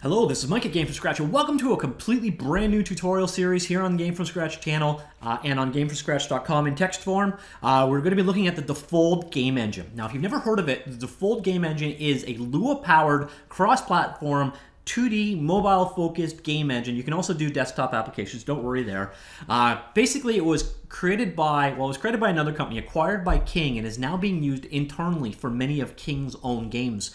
Hello, this is Mike at Game From Scratch, and welcome to a completely brand new tutorial series here on the Game From Scratch channel and on gamefromscratch.com in text form. We're going to be looking at the Defold Game Engine. Now, if you've never heard of it, the Defold Game Engine is a Lua-powered, cross-platform, 2D mobile-focused game engine. You can also do desktop applications. Don't worry there. Basically, it was created by, well, it was created by another company, acquired by King, and is now being used internally for many of King's own games.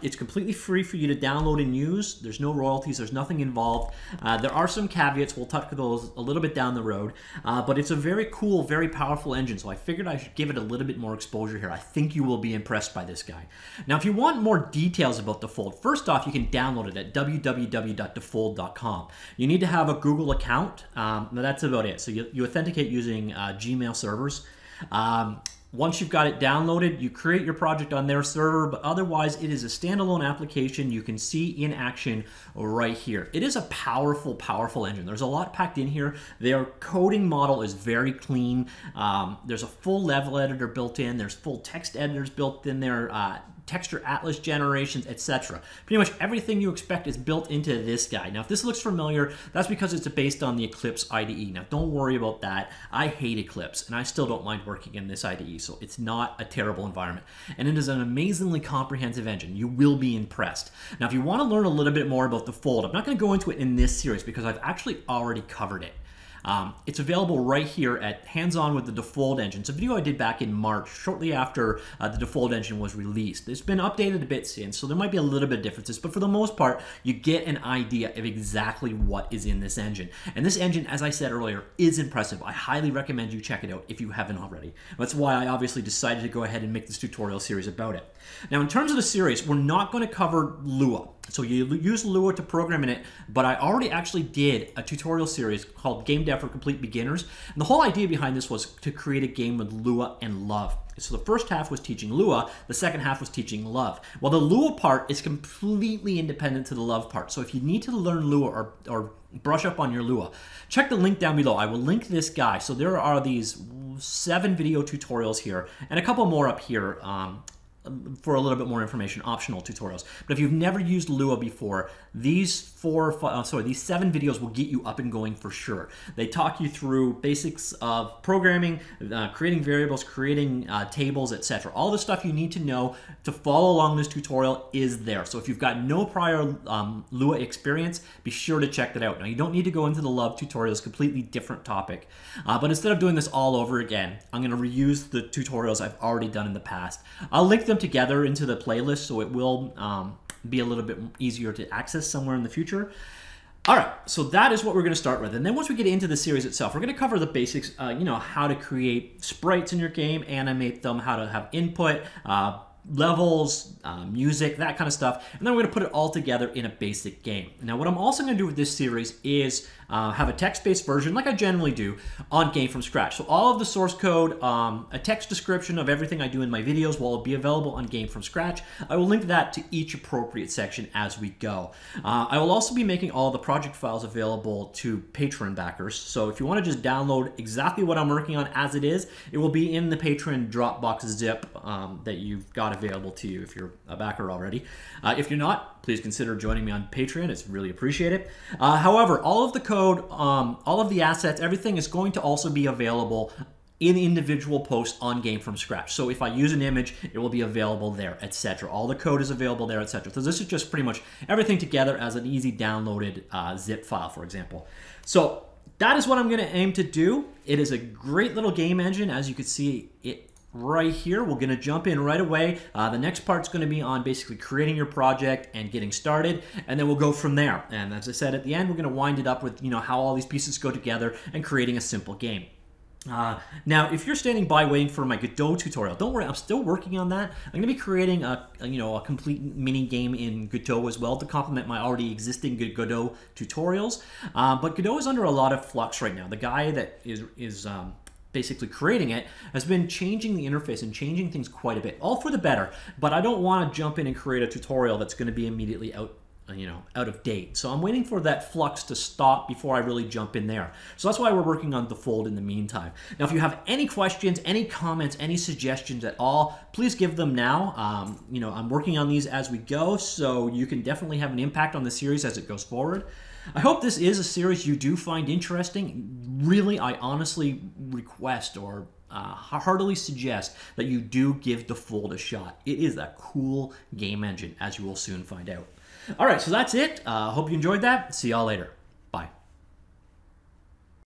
It's completely free for you to download and use. There's no royalties. There's nothing involved. There are some caveats. We'll touch those a little bit down the road, but it's a very cool, very powerful engine, so I figured I should give it a little bit more exposure here. I think you will be impressed by this guy. Now, if you want more details about Defold, first off, you can download it at www.defold.com. You need to have a Google account. That's about it. So you authenticate using Gmail servers. Once you've got it downloaded, you create your project on their server, but otherwise it is a standalone application you can see in action right here. It is a powerful, powerful engine. There's a lot packed in here. Their coding model is very clean. There's a full level editor built in. There's full text editors built in there. Texture atlas generations, etc. Pretty much everything you expect is built into this guy. Now, if this looks familiar, that's because it's based on the Eclipse IDE. Now, don't worry about that. I hate Eclipse, and I still don't mind working in this IDE, so it's not a terrible environment. And it is an amazingly comprehensive engine. You will be impressed. Now, if you want to learn a little bit more about Defold, I'm not going to go into it in this series because I've actually already covered it. It's available right here at Hands On with the Defold Engine. It's a video I did back in March, shortly after the Defold Engine was released. It's been updated a bit since, so there might be a little bit of differences, but for the most part, you get an idea of exactly what is in this engine. And this engine, as I said earlier, is impressive. I highly recommend you check it out if you haven't already. That's why I obviously decided to go ahead and make this tutorial series about it. Now, in terms of the series, we're not going to cover Lua. So you use Lua to program in it, but I already actually did a tutorial series called Game Dev for Complete Beginners. And the whole idea behind this was to create a game with Lua and love. So the first half was teaching Lua, the second half was teaching love. Well, the Lua part is completely independent to the love part. So if you need to learn Lua or brush up on your Lua, check the link down below. I will link this guy. So there are these 7 video tutorials here and a couple more up here for a little bit more information, optional tutorials. But if you've never used Lua before, these 7 videos will get you up and going for sure. They talk you through basics of programming, creating variables, creating tables, etc. All the stuff you need to know to follow along this tutorial is there. So if you've got no prior Lua experience, be sure to check that out. Now, you don't need to go into the love tutorials, completely different topic. But instead of doing this all over again, I'm going to reuse the tutorials I've already done in the past. I'll link them together into the playlist so it will be a little bit easier to access somewhere in the future. All right, so that is what we're going to start with. And then once we get into the series itself, we're going to cover the basics, you know, how to create sprites in your game, animate them, how to have input, levels, music, that kind of stuff. And then we're going to put it all together in a basic game. Now, what I'm also going to do with this series is have a text-based version, like I generally do, on Game From Scratch. So all of the source code, a text description of everything I do in my videos will be available on Game From Scratch. I will link that to each appropriate section as we go. I will also be making all the project files available to Patreon backers. So if you want to just download exactly what I'm working on as it will be in the Patreon Dropbox zip that you've got available to you if you're a backer already. If you're not, please consider joining me on Patreon. It's really appreciated. However, all of the code, all of the assets, everything is going to also be available in individual posts on Game From Scratch. So if I use an image, it will be available there, etc. All the code is available there, etc. So this is just pretty much everything together as an easy downloaded zip file, for example. So that is what I'm going to aim to do. It is a great little game engine, as you can see it right here. We're going to jump in right away. The next part's going to be on basically creating your project and getting started, and then we'll go from there. And as I said, at the end, we're going to wind it up with, you know, how all these pieces go together and creating a simple game. Now, if you're standing by waiting for my Godot tutorial, don't worry, I'm still working on that. I'm going to be creating a complete mini game in Godot as well to complement my already existing Godot tutorials. But Godot is under a lot of flux right now. The guy that is basically creating it has been changing the interface and changing things quite a bit, all for the better. But I don't want to jump in and create a tutorial that's going to be immediately out out of date. So I'm waiting for that flux to stop before I really jump in there. So that's why we're working on Defold in the meantime. Now, if you have any questions, any comments, any suggestions at all, please give them now. I'm working on these as we go, so you can definitely have an impact on the series as it goes forward. I hope this is a series you do find interesting. Really, I honestly request or heartily suggest that you do give Defold a shot. It is a cool game engine, as you will soon find out. All right, so that's it. Hope you enjoyed that. See y'all later.